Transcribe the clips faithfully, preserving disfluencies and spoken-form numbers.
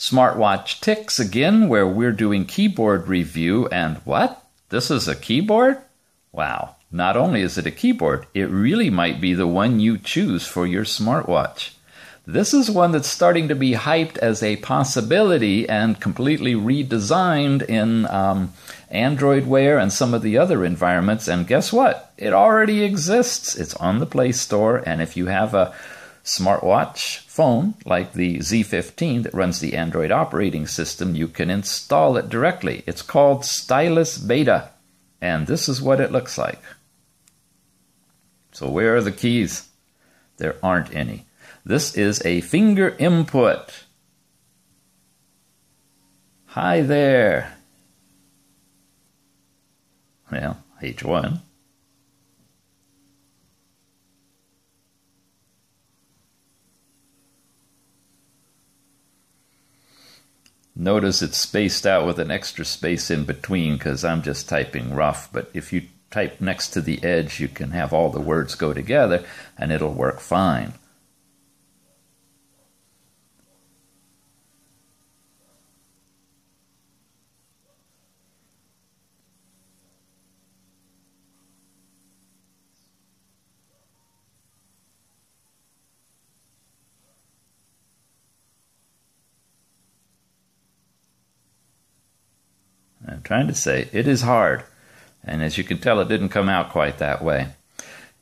SmartWatch Ticks again, where we're doing keyboard review, and what? This is a keyboard? Wow, not only is it a keyboard, it really might be the one you choose for your smartwatch. This is one that's starting to be hyped as a possibility and completely redesigned in um, Android Wear and some of the other environments, and guess what? It already exists. It's on the Play Store, and if you have a smartwatch phone like the Z fifteen that runs the Android operating system, you can install it directly. It's called Stylus Beta, and this is what it looks like. So where are the keys? There aren't any. This is a finger input. Hi there. Well, H one. Notice it's spaced out with an extra space in between because I'm just typing rough, but if you type next to the edge, you can have all the words go together and it'll work fine. I'm trying to say it is hard, and as you can tell, it didn't come out quite that way.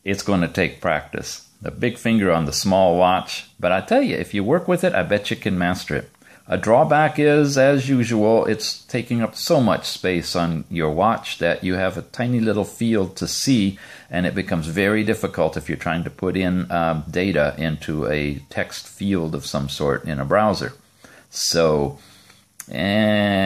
It's going to take practice. The big finger on the small watch, but I tell you, if you work with it, I bet you can master it. A drawback is, as usual, it's taking up so much space on your watch that you have a tiny little field to see, and it becomes very difficult if you're trying to put in um, data into a text field of some sort in a browser. So, eh.